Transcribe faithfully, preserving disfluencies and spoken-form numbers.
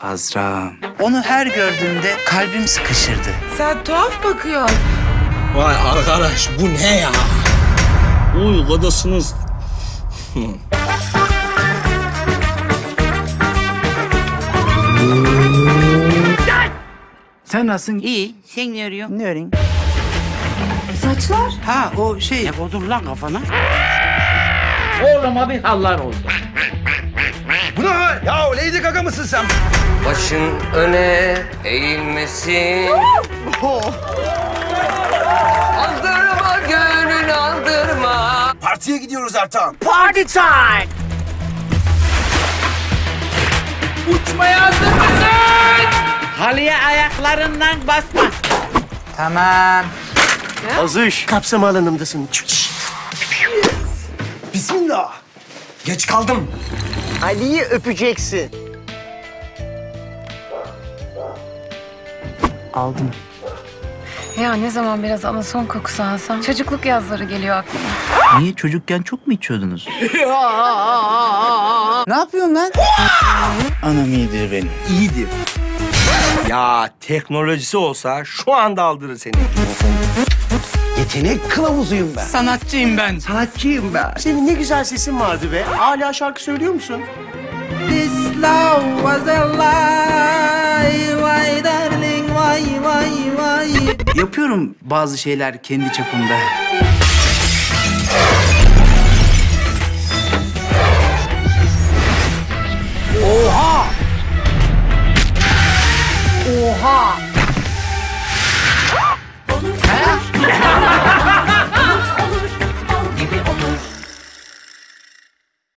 Azra. Onu her gördüğümde kalbim sıkışırdı. Sen tuhaf bakıyorsun. Vay arkadaş, bu ne ya? Uy, gadasınız. Sen nasılsın? İyi. Sen ne arıyorsun? Ne arıyorsun? Saçlar. Ha, o şey. Ne koydun lan kafana? Oğluma bir hallar oldu. Bu ne? Ya Lady Gaga mısın sen? Başın öne eğilmesin. Aldırma gönül, aldırma. Partiye gidiyoruz Ertan. Party time! Uçmaya hazır mısın? Halıya ayaklarından basma. Tamam. Azış. Kapsam alanımdasın. Bismillah. Geç kaldım. Ali'yi öpeceksin. Aldım. Ya ne zaman biraz anason kokusu alsam çocukluk yazları geliyor aklıma. Niye, çocukken çok mu içiyordunuz? Ne yapıyorsun lan? Anam iyidir benim. İyidir. Ya teknolojisi olsa şu anda aldırır seni. Yetenek kılavuzuyum ben. Sanatçıyım ben. Sanatçıyım ben. Senin ne güzel sesin vardı be. Hala şarkı söylüyor musun? This love was a lie. Why darling, why, why, why. Yapıyorum bazı şeyler kendi çapımda.